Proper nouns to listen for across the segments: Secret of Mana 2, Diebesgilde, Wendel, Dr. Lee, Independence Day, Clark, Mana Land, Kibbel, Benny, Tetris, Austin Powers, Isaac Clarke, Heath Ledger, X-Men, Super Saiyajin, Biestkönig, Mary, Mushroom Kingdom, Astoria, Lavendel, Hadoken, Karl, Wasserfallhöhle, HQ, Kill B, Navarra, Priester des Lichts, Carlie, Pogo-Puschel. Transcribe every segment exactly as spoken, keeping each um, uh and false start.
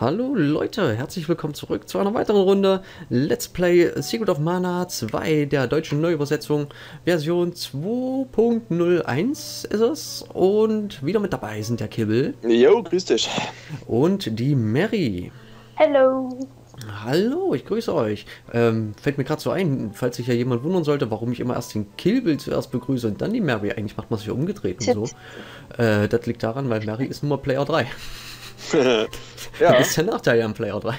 Hallo Leute, herzlich willkommen zurück zu einer weiteren Runde Let's Play Secret of Mana zwei, der deutschen Neuübersetzung, Version zwei Punkt null eins ist es. Und wieder mit dabei sind der Kibbel. Jo, grüß dich. Und die Mary. Hallo. Hallo, ich grüße euch. Ähm, fällt mir gerade so ein, falls sich ja jemand wundern sollte, warum ich immer erst den Kill zuerst begrüße und dann die Mary. Eigentlich macht man sich umgedreht und so. Äh, das liegt daran, weil Mary ist nun mal Player drei. Ja. Das ist der Nachteil am Player drei.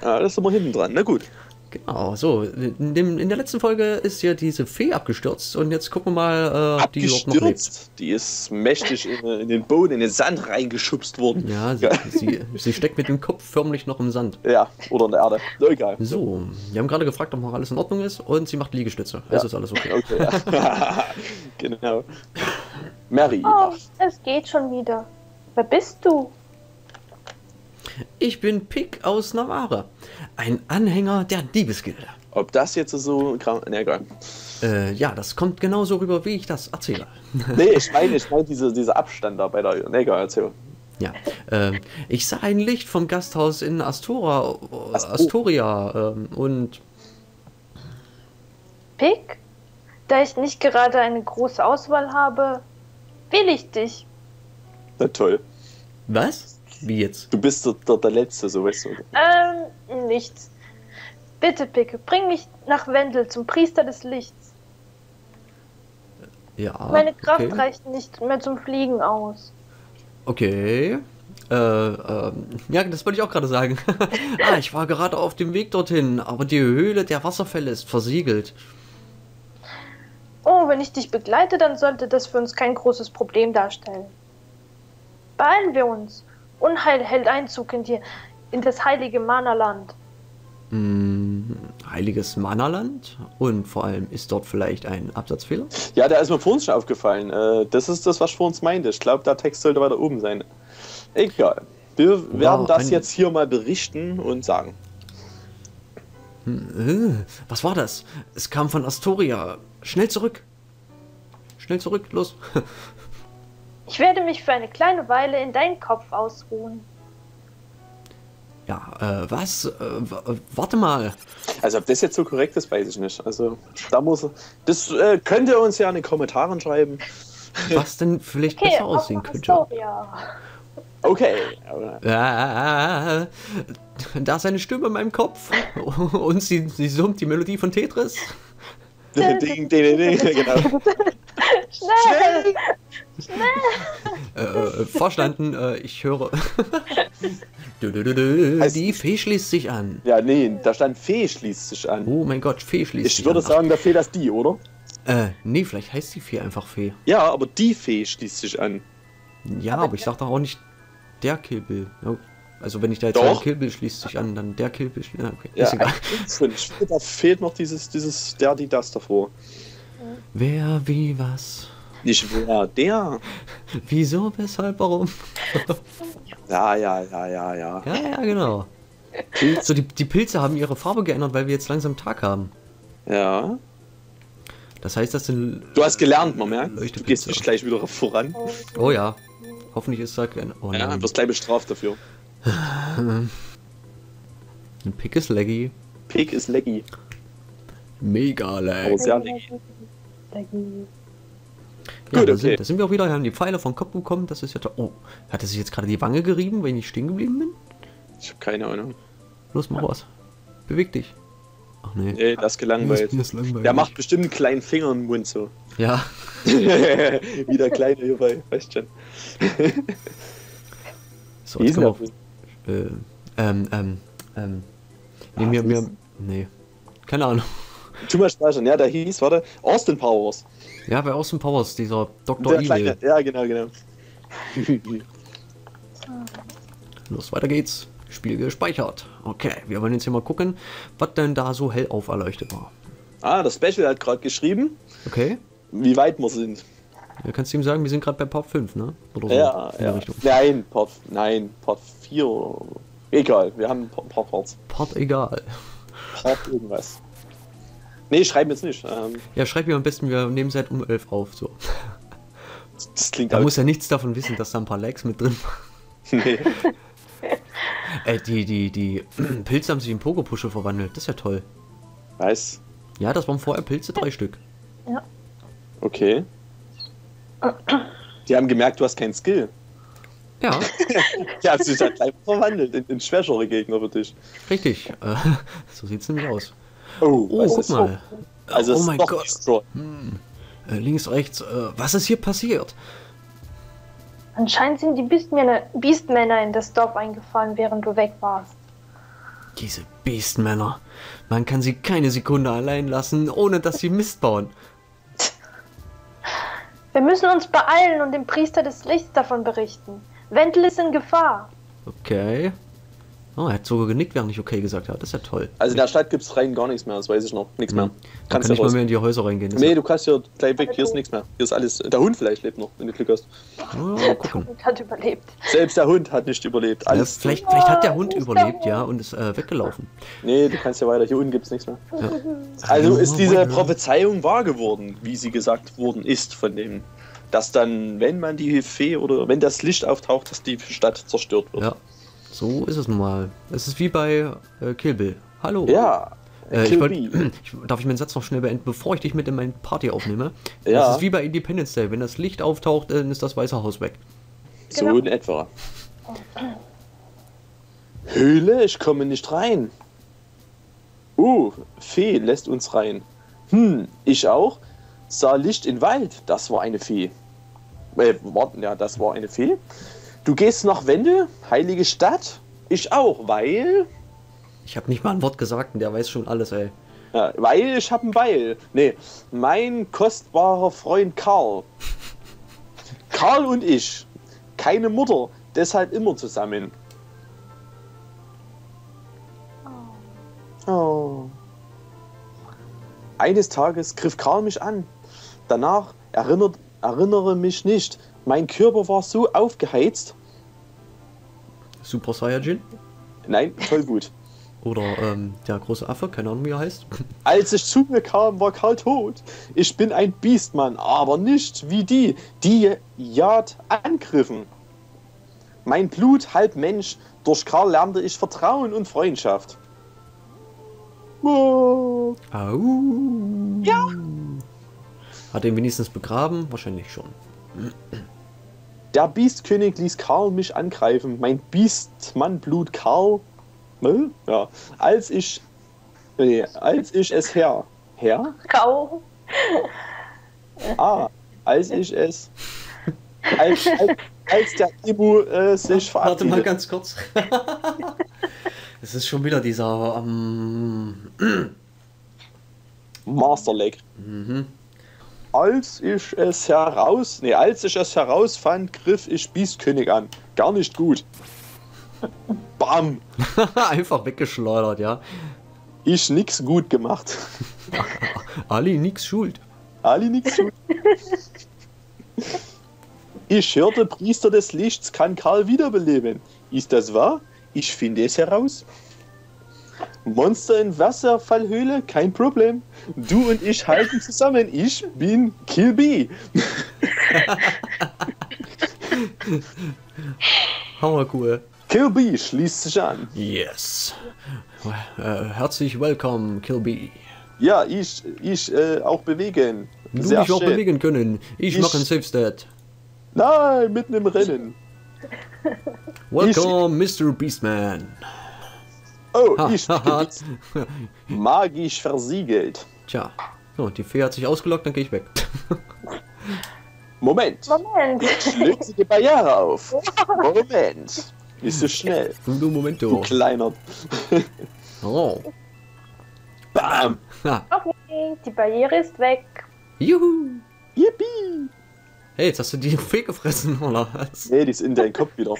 Ja, das ist immer hinten dran, na gut. Genau, so. In, dem, in der letzten Folge ist ja diese Fee abgestürzt und jetzt gucken wir mal, äh, ob die überhaupt noch lebt. Die ist mächtig in, in den Boden, in den Sand reingeschubst worden. Ja, sie, ja. Sie, sie steckt mit dem Kopf förmlich noch im Sand. Ja, oder in der Erde. So, egal. So, wir haben gerade gefragt, ob noch alles in Ordnung ist und sie macht Liegestütze. Also ja. Ist alles okay. Okay, ja. Genau. Mary. Oh, es geht schon wieder. Wer bist du? Ich bin Pick aus Navarra, ein Anhänger der Diebesgilde. Ob das jetzt so... Ne, egal. Äh, ja, das kommt genauso rüber, wie ich das erzähle. Nee, ich meine, ich meine diese, diese Abstand da bei der... Ne, egal, erzähl. Ja, äh, ich sah ein Licht vom Gasthaus in Astora, Ast Astoria äh, und... Pick? Da ich nicht gerade eine große Auswahl habe, wähle ich dich. Na toll. Was? Wie jetzt? Du bist der, der, der Letzte, so weißt du. Ähm, nichts. Bitte, Picke, bring mich nach Wendel zum Priester des Lichts. Ja. Meine Kraft okay. reicht nicht mehr zum Fliegen aus. Okay. Äh, äh, ja, das wollte ich auch gerade sagen. Ah, ich war gerade auf dem Weg dorthin, aber die Höhle der Wasserfälle ist versiegelt. Oh, wenn ich dich begleite, dann sollte das für uns kein großes Problem darstellen. Beeilen wir uns. Unheil hält Einzug in, die, in das heilige Mana Land. Hm, heiliges Mana Land? Und vor allem ist dort vielleicht ein Absatzfehler? Ja, da ist mir vor uns schon aufgefallen. Das ist das, was ich vor uns meinte. Ich glaube, der Text sollte weiter oben sein. Egal. Wir wow, werden das jetzt hier mal berichten und sagen. Was war das? Es kam von Astoria. Schnell zurück. Schnell zurück, los. Ich werde mich für eine kleine Weile in deinen Kopf ausruhen. Ja, äh, was? Äh, warte mal. Also ob das jetzt so korrekt ist, weiß ich nicht. Also da muss... Das äh, könnt ihr uns ja in den Kommentaren schreiben. Was denn vielleicht okay, besser aussehen könnte. Okay. Ah, da ist eine Stimme in meinem Kopf und sie, sie summt die Melodie von Tetris. Ding, ding, ding, ding, genau. Schnell! Schnell! Äh, verstanden, äh, ich höre. du, du, du, du, heißt, die Fee schließt sich an. Ja, nee, da stand Fee schließt sich an. Oh mein Gott, Fee schließt ich sich an. Ich würde sagen, da fehlt das die, oder? Äh, nee, vielleicht heißt die Fee einfach Fee. Ja, aber die Fee schließt sich an. Ja, aber ich sag doch auch nicht der Kibbel. Also wenn ich da jetzt sage, Kibbel schließt sich an, dann der Kibbel schließt sich an. Okay, ja, ist egal. Da fehlt noch dieses, dieses der, die, das davor. Wer, wie, was? Nicht wer, der. Wieso, weshalb, warum? Ja, ja, ja, ja, ja. Ja, ja, genau. Pilz. So, die, die Pilze haben ihre Farbe geändert, weil wir jetzt langsam Tag haben. Ja. Das heißt, das sind... Du hast gelernt, man merkt. Du gehst nicht gleich wieder voran. Oh ja. Hoffentlich ist da kein... Oh, ja, du wirst gleich bestraft dafür. Ein Pick ist laggy. Pick ist laggy. Mega laggy. Oh, sehr laggy. Laggy. Ja, gut, da, okay. sind, da sind wir auch wieder, wir haben die Pfeile vom Kopf bekommen, das ist ja toll. Oh, hat er sich jetzt gerade die Wange gerieben, wenn ich stehen geblieben bin? Ich habe keine Ahnung. Los, mach was. Beweg dich. Ach nee. Nee, das gelangweilt. Der macht bestimmt einen kleinen Finger im Mund so. Ja. Wie der Kleine hierbei, weißt schon. So, jetzt kommen wir auf, äh, ähm, ähm, ähm. Nee, mir, mir, nee. Keine Ahnung. Tu mal speichern, ja, der hieß, warte, Austin Powers. Ja, bei Austin Powers, dieser Doktor Lee. Ja, genau, genau. Los, weiter geht's. Spiel gespeichert. Okay, wir wollen jetzt hier mal gucken, was denn da so hell auferleuchtet war. Ah, das Special hat gerade geschrieben. Okay. Wie weit wir sind. Ja, kannst du ihm sagen, wir sind gerade bei Part fünf, ne? Oder so ja, ja. Richtung. Nein, Part, nein, Part vier. Egal, wir haben ein paar Parts. Part egal. Part irgendwas. Nee, schreiben jetzt nicht. Ähm, ja, schreib mir am besten, wir nehmen seit um elf auf, so. Das klingt... Da muss ja nichts davon wissen, dass da ein paar Likes mit drin waren. Nee. Äh, die, die, die Pilze haben sich in Pogo-Puschel verwandelt. Das ist ja toll. Nice. Ja, das waren vorher Pilze, drei Stück. Ja. Okay. Die haben gemerkt, du hast keinen Skill. Ja. Die haben sich halt gleich verwandelt in, in schwächere Gegner für dich. Richtig. Äh, so sieht's nämlich aus. Oh, oh guck mal. So. Also, oh mein Gott. Hm. Äh, links, rechts. Äh, was ist hier passiert? Anscheinend sind die Beastmänner, Beastmänner in das Dorf eingefahren, während du weg warst. Diese Beastmänner. Man kann sie keine Sekunde allein lassen, ohne dass sie Mist bauen. Wir müssen uns beeilen und dem Priester des Lichts davon berichten. Wendel ist in Gefahr. Okay. Oh, er hat sogar genickt, während ich okay gesagt habe. Das ist ja toll. Also in der Stadt gibt es rein gar nichts mehr, das weiß ich noch. Nichts mehr. Da kannst kann ja nicht mal mehr in die Häuser reingehen. Nee, du kannst ja gleich weg, hier ist nichts mehr. Hier ist alles. Der Hund vielleicht lebt noch, wenn du Glück hast. Oh, der Hund hat überlebt. Selbst der Hund hat nicht überlebt. Alles ja, vielleicht, vielleicht hat der Hund oh, überlebt, der Hund. ja, und ist äh, weggelaufen. Nee, du kannst ja weiter. Hier unten gibt es nichts mehr. Ja. Also ist diese Prophezeiung wahr geworden, wie sie gesagt worden ist von dem, dass dann, wenn man die Fee oder wenn das Licht auftaucht, dass die Stadt zerstört wird. Ja. So ist es nun mal. Es ist wie bei äh, Kill B. Hallo. Ja. Äh, Kill ich wollt, ich, darf ich meinen Satz noch schnell beenden, bevor ich dich mit in meine Party aufnehme? Ja. Es ist wie bei Independence Day. Wenn das Licht auftaucht, dann ist das Weiße Haus weg. So genau. In etwa. Höhle, ich komme nicht rein. Uh, Fee lässt uns rein. Hm, ich auch. Sah Licht im Wald. Das war eine Fee. Äh, warten, ja, das war eine Fee. Du gehst nach Wendel, heilige Stadt? Ich auch, weil... Ich habe nicht mal ein Wort gesagt und der weiß schon alles, ey. Ja, weil ich hab ein Beil. Nee, mein kostbarer Freund Karl. Karl und ich. Keine Mutter, deshalb immer zusammen. Oh. Eines Tages griff Karl mich an. Danach erinnert, erinnere mich nicht. Mein Körper war so aufgeheizt. Super Saiyajin? Nein, voll gut. Oder ähm, der große Affe, keine Ahnung wie er heißt. Als ich zu mir kam, war Karl tot. Ich bin ein Biestmann, aber nicht wie die, die Jad angriffen. Mein Blut halb Mensch, durch Karl lernte ich Vertrauen und Freundschaft. Oh. Au. Ja. Hat er ihn wenigstens begraben? Wahrscheinlich schon. Der Biestkönig ließ Karl mich angreifen, mein Biestmannblut Karl, ne? Ja, als ich, nee, als ich es her, her? Karl. Ah, als ich es, als, als, als der Ibu äh, sich verabschiedet. Warte mal ganz kurz. Es ist schon wieder dieser, ähm, Master Lag. Mhm. Als ich es heraus, nee, als ich es herausfand, griff ich Biestkönig an. Gar nicht gut. Bam. Einfach weggeschleudert, ja. Ich nix gut gemacht. Ali nix schuld. Ali nix schuld. Ich hörte, Priester des Lichts kann Karl wiederbeleben. Ist das wahr? Ich finde es heraus. Monster in Wasserfallhöhle, kein Problem. Du und ich halten zusammen. Ich bin Kill B. Hammer cool. Kill B schließt sich an. Yes. Äh, herzlich willkommen, Kill B. Ja, ich, ich äh, auch bewegen. Du Sehr mich schön. auch bewegen können. Ich, ich mache ein Safe Stat. Nein, mitten im Rennen. Welcome, ich, Mister Beastman. Oh, ich bin magisch versiegelt. Tja, so, die Fee hat sich ausgelockt, dann gehe ich weg. Moment. Moment. Ich löse die Barriere auf. Moment. Nicht so schnell. Du Momento. Du kleiner. Oh. Bam. Okay, die Barriere ist weg. Juhu. Yippie. Hey, jetzt hast du die Fee gefressen, oder was? Nee, die ist in deinem Kopf wieder.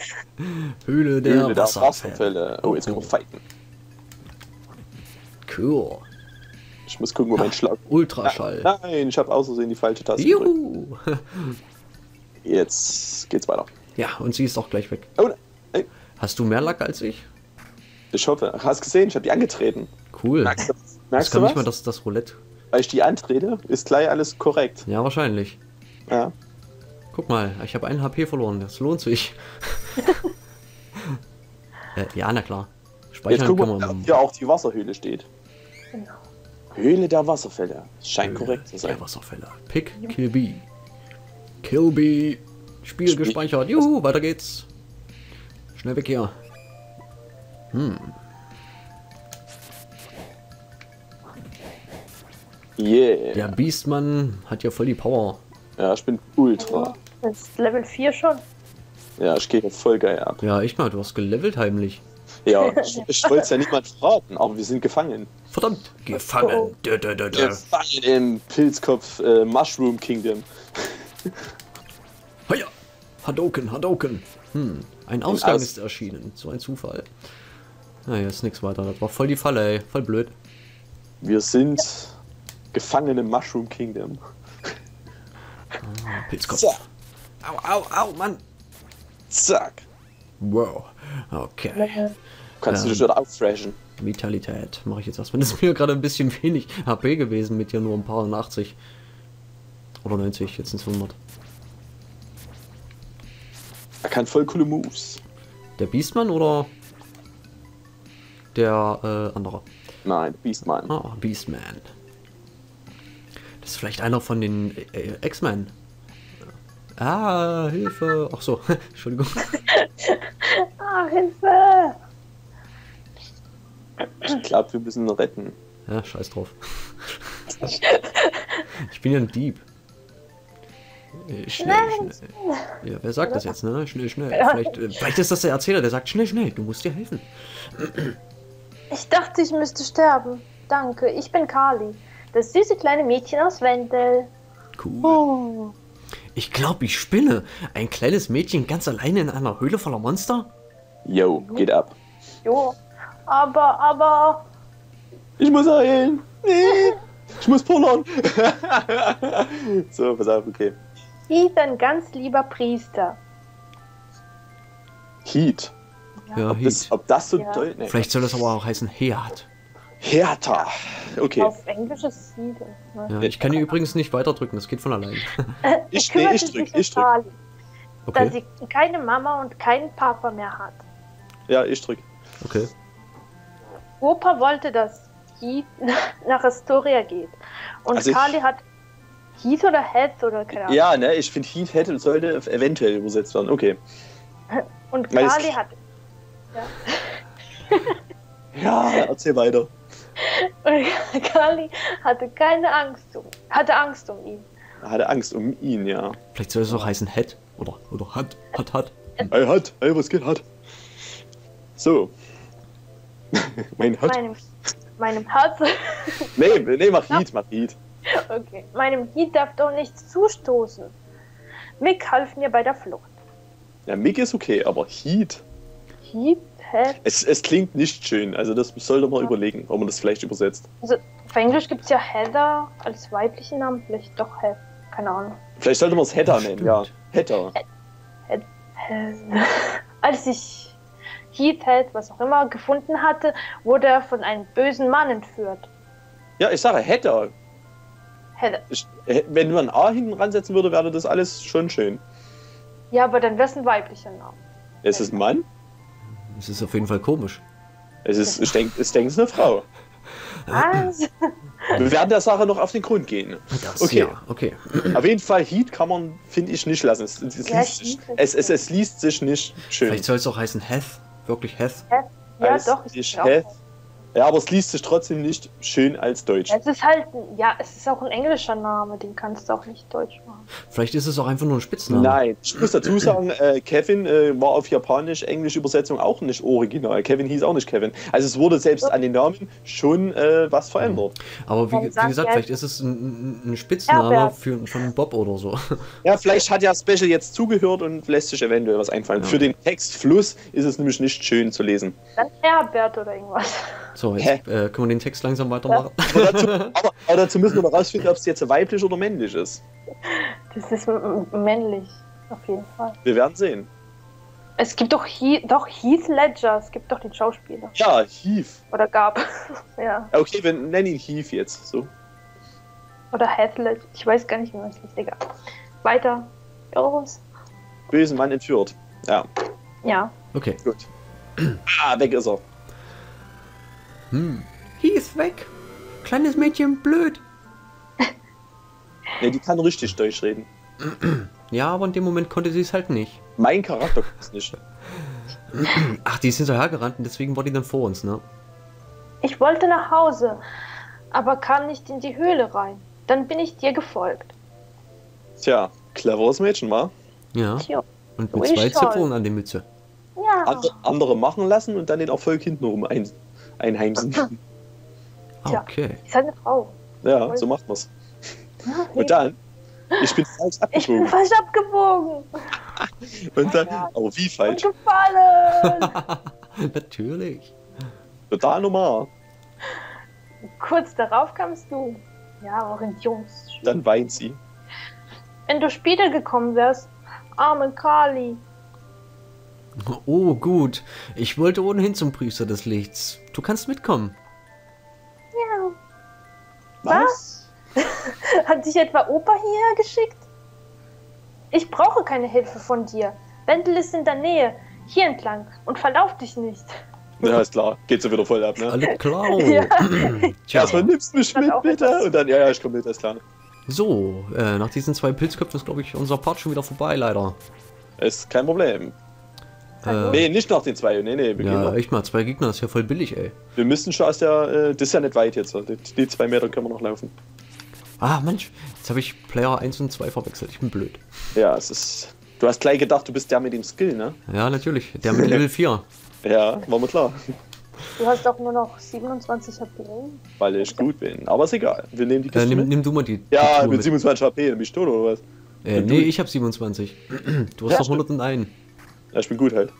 Höhle der, Höhle der Wasserfälle. Oh, jetzt können wir fighten. Cool. Ich muss gucken, wo mein Schlag... Ultraschall. Nein, nein, ich habe aus Versehen die falsche Taste Juhu. gedrückt. Jetzt geht's weiter. Ja, und sie ist auch gleich weg. Oh, nein. Hast du mehr Lack als ich? Ich hoffe. Hast gesehen, ich habe die angetreten. Cool. Merkst du, merkst das kann du was? Nicht mal das, das Roulette. Weil ich die antrete, ist gleich alles korrekt. Ja, wahrscheinlich. Ja. Guck mal, ich habe einen H P verloren. Das lohnt sich. Äh, ja, na klar. Speichern jetzt gucken wir mal, ob hier auch die Wasserhöhle steht. Genau. Höhle der Wasserfälle. Scheint Höhle korrekt zu sein. Der Wasserfälle. Pick Kill B. Kill B. Spiel, Spiel gespeichert. Juhu, weiter geht's. Schnell weg hier. Hm. Yeah. Der Beastmann hat ja voll die Power. Ja, ich bin ultra. Das ist Level vier schon. Ja, ich gehe jetzt voll geil ab. Ja, ich mal, du hast gelevelt heimlich. Ja, ich, ich wollte es ja niemand verraten, aber wir sind gefangen. Verdammt, gefangen. Oh. Dö, dö, dö, dö. Gefangen im Pilzkopf äh, Mushroom Kingdom. Heuer, Hadoken, Hadoken. Hm, ein Ausgang Aus ist erschienen. So ein Zufall. Naja, ist nichts weiter. Das war voll die Falle, ey. Voll blöd. Wir sind ja gefangen im Mushroom Kingdom. Ah, Pilzkopf. So. Au, au, au, Mann. Zack. Wow. Okay. Du kannst ähm, du schon auffreshen. Vitalität mache ich jetzt erstmal. Das ist mir gerade ein bisschen wenig H P gewesen mit hier nur ein paar achtzig. Oder neunzig, jetzt ins hundert. Er kann voll coole Moves. Der Beastman oder der äh, andere? Nein, Beastman. Ah, Beastman. Das ist vielleicht einer von den äh, X-Men. Ah, Hilfe! Ach so, Entschuldigung. Ah, Hilfe! Ich glaube, wir müssen ihn retten. Ja, scheiß drauf. Ich bin ja ein Dieb. Äh, schnell, Nein. schnell. Ja, wer sagt das jetzt, ne? Schnell, schnell. Ja. Vielleicht, äh, vielleicht ist das der Erzähler, der sagt, schnell, schnell, du musst dir helfen. Ich dachte, ich müsste sterben. Danke, ich bin Carlie. Das süße kleine Mädchen aus Wendel. Cool. Oh. Ich glaube, ich spinne. Ein kleines Mädchen ganz alleine in einer Höhle voller Monster? Jo, geht ab. Jo, aber, aber... Ich muss heilen. Nee, ich muss pullern. So, pass auf, okay. Heath, ein ganz lieber Priester. Heath? Ja, ob Heath. Das, ob das so ja. deutlich... Vielleicht soll das aber auch heißen Heath. Hertha. Okay. Auf Englisch ist Heath. Ja, ich kann die übrigens nicht weiterdrücken, das geht von allein. Ich drück, ich drück, ich drück. Da sie keine Mama und keinen Papa mehr hat. Ja, ich drück. Okay. Opa wollte, dass Heath nach Astoria geht. Und also Carlie hat Heath oder Heath oder Karl. Ja, ne, ich finde Heath hätte sollte eventuell übersetzt werden. Okay. Und Carlie hat... Ja. Ja, erzähl weiter. Und Carlie hatte keine Angst um, hatte Angst um ihn. Hatte Angst um ihn, ja. Vielleicht soll es auch heißen Head oder oder hat, hat, hat. Ey, hat, ey, was geht, hat. So. Mein Hat. Meinem, meinem Herz. nee, nee, mach Heath, mach Heath. Okay, meinem Heath darf doch nichts zustoßen. Mick half mir bei der Flucht. Ja, Mick ist okay, aber Heath. Heath? Es, es klingt nicht schön, also das sollte man ja überlegen, ob man das vielleicht übersetzt. Also auf Englisch gibt es ja Heather als weiblichen Namen, vielleicht doch Heather, keine Ahnung. Vielleicht sollte man es Heather nennen, ja. Heather. He He He als ich Heath, Heath, was auch immer, gefunden hatte, wurde er von einem bösen Mann entführt. Ja, ich sage Heather. Heather. Ich, wenn man ein A hinten ransetzen würde, wäre das alles schon schön. Ja, aber dann wäre es ein weiblicher Name. Ist es ein Mann? Es ist auf jeden Fall komisch. Es ist, ich denke, es ist eine Frau. Was? Wir werden der Sache noch auf den Grund gehen. Das, okay. Ja, okay. Auf jeden Fall, Heath kann man, finde ich, nicht lassen. Es, es, ja, liest, ich es, es, es liest sich nicht schön. Vielleicht soll es auch heißen Heath. Wirklich Heath. Heath. Ja, als doch. Ich Heath. Ja, aber es liest sich trotzdem nicht schön als Deutsch. Ja, es ist halt, ja, es ist auch ein englischer Name, den kannst du auch nicht deutsch machen. Vielleicht ist es auch einfach nur ein Spitzname. Nein, ich muss dazu sagen, äh, Kevin äh, war auf Japanisch-Englisch Übersetzung auch nicht original. Kevin hieß auch nicht Kevin. Also es wurde selbst an den Namen schon äh, was verändert. Aber wie, wie gesagt, vielleicht ist es ein, ein Spitzname für, von Bob oder so. Ja, vielleicht hat ja Special jetzt zugehört und lässt sich eventuell was einfallen. Ja. Für den Textfluss ist es nämlich nicht schön zu lesen. Dann Herbert oder irgendwas. So, jetzt äh, können wir den Text langsam weitermachen. Aber dazu, aber, aber dazu müssen wir noch rausfinden, ob es jetzt weiblich oder männlich ist. Das ist männlich, auf jeden Fall. Wir werden sehen. Es gibt doch, He doch Heath Ledger, es gibt doch den Schauspieler. Ja, Heath. Oder gab. Ja. Okay, wir nennen ihn Heath jetzt. So. Oder Heath Ledger, ich weiß gar nicht, wie man es ist, egal. Weiter. Bösen Mann entführt. Ja. Ja. Okay. Gut. Ah, weg ist er. Hm. Heath, weg. Kleines Mädchen, blöd. Ne, die kann richtig Deutsch reden. Ja, aber in dem Moment konnte sie es halt nicht. Mein Charakter kann es nicht. Ach, die ist hinterhergerannt und deswegen war die dann vor uns, ne? Ich wollte nach Hause, aber kam nicht in die Höhle rein. Dann bin ich dir gefolgt. Tja, cleveres Mädchen, wa? Ja. Tja. Und mit so zwei Zipfeln an die Mütze. Ja. Andere, andere machen lassen und dann den Erfolg hintenrum ein, einheimsen. Tja, okay. Ist halt eine Frau. Ja, und so macht man's. Und dann, ich bin falsch abgebogen. Ich bin falsch abgebogen. Und dann, oh, wie falsch. Und gefallen. Natürlich. Total normal. Kurz darauf kamst du. Ja, auch in Jungs. Dann weint sie. Wenn du später gekommen wärst, arme Carlie. Oh, gut. Ich wollte ohnehin zum Priester des Lichts. Du kannst mitkommen. Ja. Was? Was? Hat dich etwa Opa hierher geschickt? Ich brauche keine Hilfe von dir. Wendel ist in der Nähe. Hier entlang. Und verlauf dich nicht. Ja, ist klar. Geht so wieder voll ab, ne? Alles klar. Ja. Tja, erstmal nimmst du mich mit, bitte. Und dann, ja, ja, ich komme mit, ist klar. So, äh, nach diesen zwei Pilzköpfen ist, glaube ich, unser Part schon wieder vorbei, leider. Ist kein Problem. Äh, nee, nicht nach den zwei. Nee, nee, wir ja, gehen noch. Echt mal, zwei Gegner ist ja voll billig, ey. Wir müssen schon aus der. Äh, das ist ja nicht weit jetzt. Die, die zwei Meter können wir noch laufen. Ah, Mensch, jetzt habe ich Player eins und zwei verwechselt. Ich bin blöd. Ja, es ist. Du hast gleich gedacht, du bist der mit dem Skill, ne? Ja, natürlich. Der mit Level vier. Ja, war mir klar. Du hast auch nur noch siebenundzwanzig H P. Weil ich gut bin. Aber ist egal. Wir nehmen die Kiste äh, nimm, mit. Nimm du mal die. Ja, die mit siebenundzwanzig mit. H P. Nimm ich tot oder was? Äh, nee, ich hab siebenundzwanzig. Du hast ja, doch hunderteins. Ja, ich bin gut halt.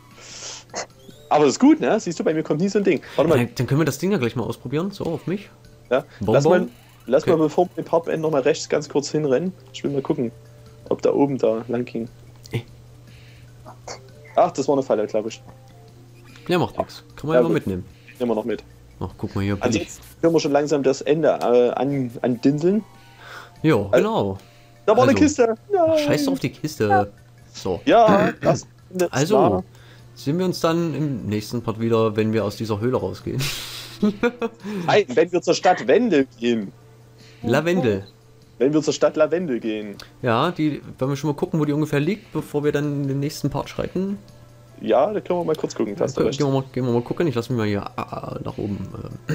Aber das ist gut, ne? Siehst du, bei mir kommt nie so ein Ding. Warte mal. Ja, dann können wir das Ding ja gleich mal ausprobieren. So, auf mich. Ja. Bonbon. Lass mal, lass okay. mal bevor wir den Pop End nochmal rechts ganz kurz hinrennen. Ich will mal gucken, ob da oben da lang ging. Ey. Ach, das war eine Falle, glaube ich. Ja, macht nichts. Kann man ja, ja mal mitnehmen. Nehmen wir noch mit. Ach, guck mal hier. Also jetzt können wir schon langsam das Ende äh, an, an Dinseln. Jo, also, genau. Da war also, eine Kiste. Nein. Scheiß auf die Kiste. Ja. So. Ja, das, das also, war. Sehen wir uns dann im nächsten Part wieder, wenn wir aus dieser Höhle rausgehen. Nein, wenn wir zur Stadt Wendel gehen. Lavendel. Wenn wir zur Stadt Lavendel gehen. Ja, die, wenn wir schon mal gucken, wo die ungefähr liegt, bevor wir dann in den nächsten Part schreiten. Ja, da können wir mal kurz gucken. Taste ja, gehen, wir mal, gehen wir mal gucken. Ich lasse mich mal hier äh, nach oben. Äh,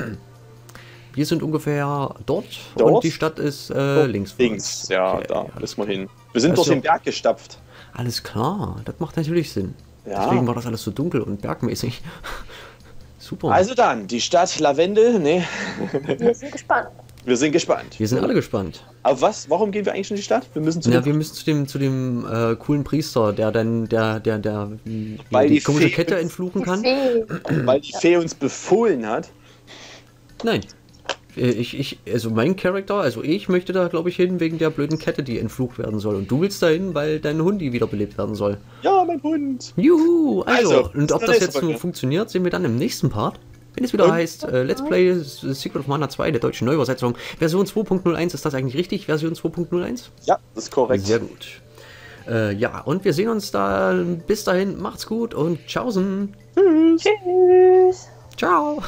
wir sind ungefähr dort, dort und die Stadt ist äh, links. Links, ja, okay, da alles mal hin. Wir sind also, durch den Berg gestapft. Alles klar, das macht natürlich Sinn. Ja. Deswegen war das alles so dunkel und bergmäßig. Super. Also dann, die Stadt Lavendel, ne? Wir sind gespannt. Wir sind gespannt. Wir sind alle gespannt. Aber was? Warum gehen wir eigentlich in die Stadt? Wir müssen zu ja, dem... wir müssen zu dem, zu dem äh, coolen Priester, der dann der, der, der, der die, die komische Fee Kette entfluchen kann. Fee. Weil die Fee uns befohlen hat. Nein. Ich, ich, also mein Charakter, also ich möchte da glaube ich hin wegen der blöden Kette, die entflucht werden soll. Und du willst da hin, weil dein Hundi wiederbelebt werden soll. Ja, mein Hund. Juhu. Also, also und ob das jetzt nur funktioniert, sehen wir dann im nächsten Part. Wenn es wieder und? heißt, äh, Let's Play Secret of Mana zwei, der deutschen Neuübersetzung, Version zwei Punkt null eins, ist das eigentlich richtig? Version zwei Punkt null eins? Ja, das ist korrekt. Sehr gut. Äh, ja, und wir sehen uns da. Bis dahin, macht's gut und tschaußen. Tschüss. Tschüss. Ciao.